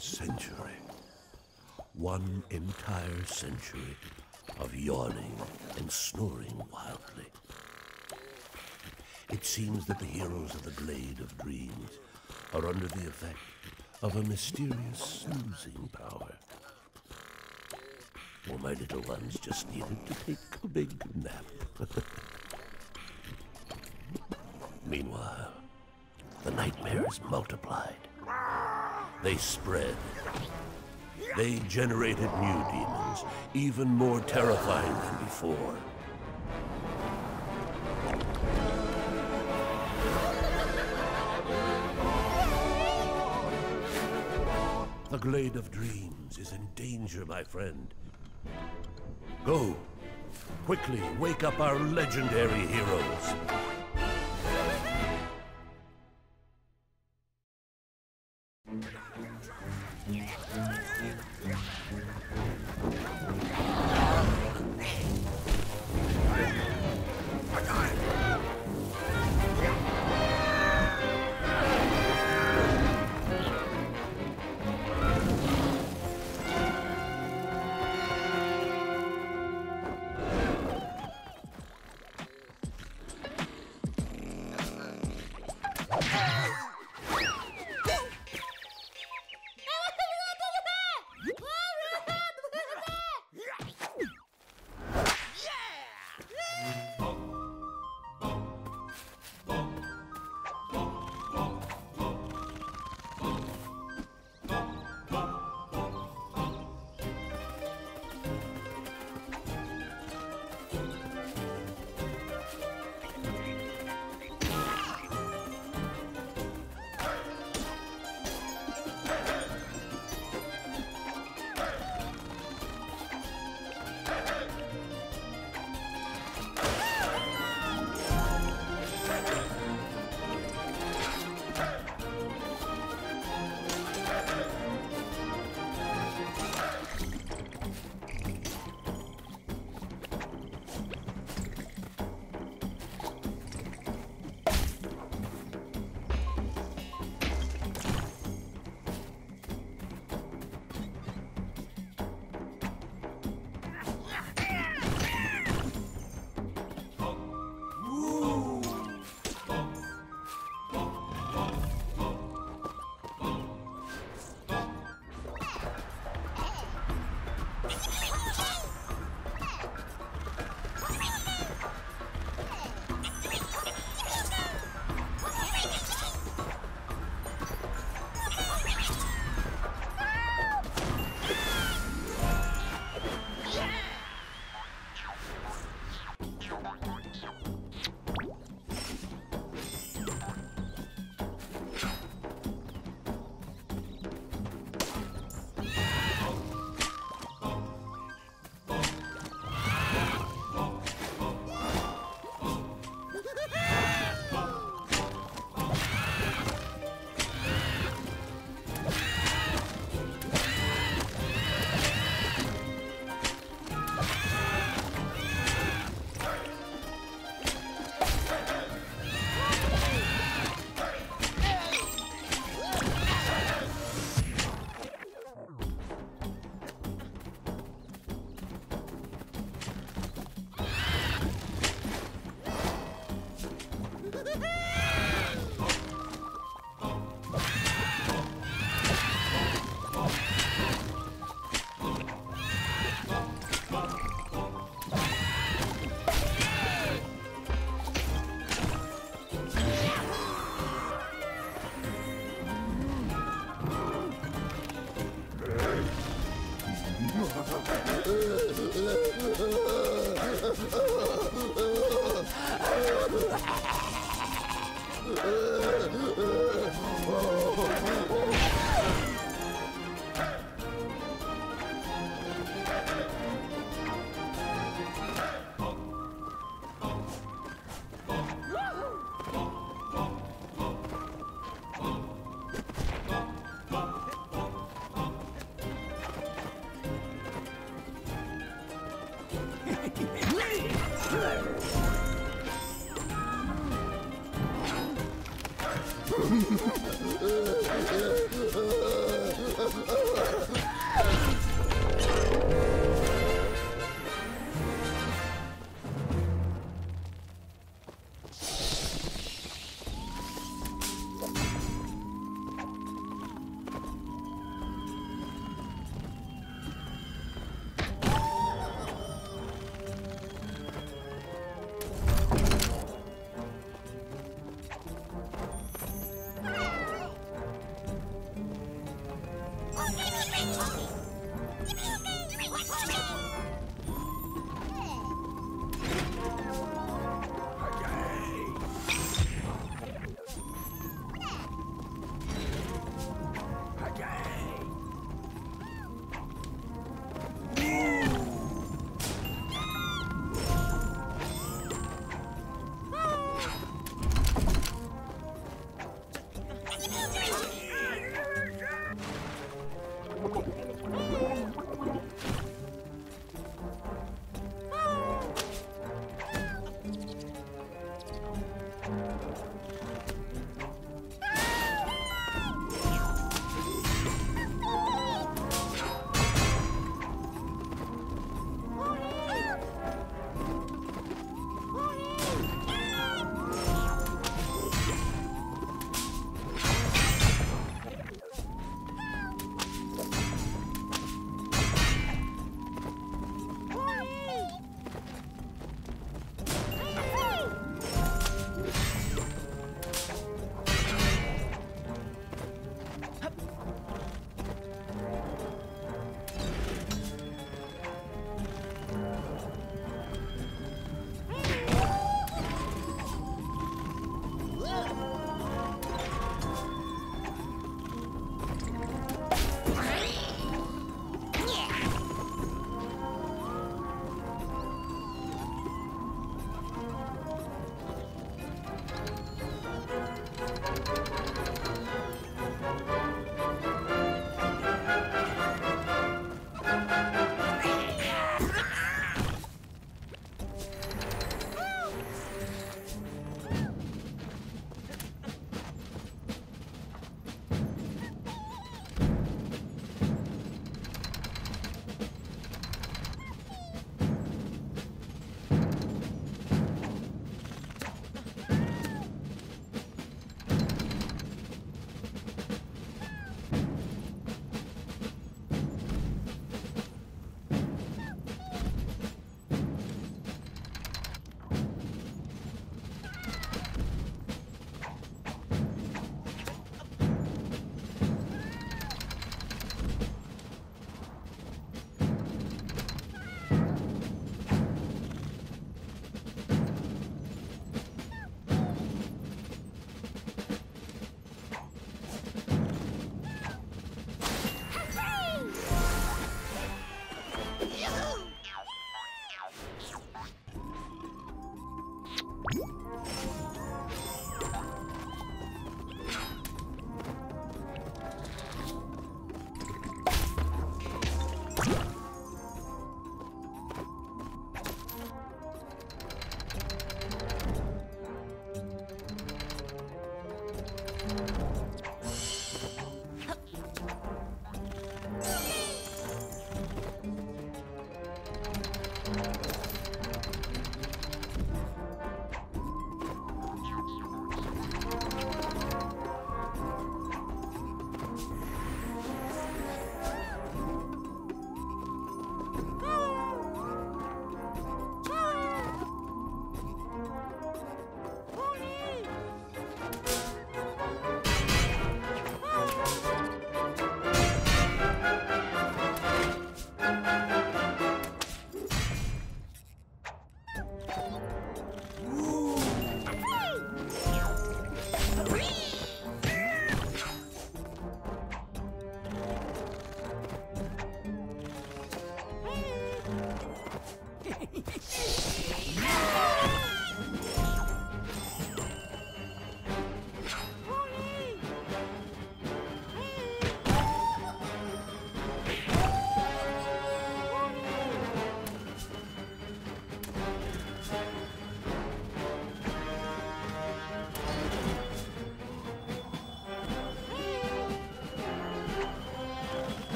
century. One entire century of yawning and snoring wildly. It seems that the heroes of the Glade of Dreams are under the effect of a mysterious snoozing power. Well, my little ones just needed to take a big nap. Meanwhile, the nightmares multiplied. They spread. They generated new demons, even more terrifying than before. The Glade of Dreams is in danger, my friend. Go! Quickly wake up our legendary heroes!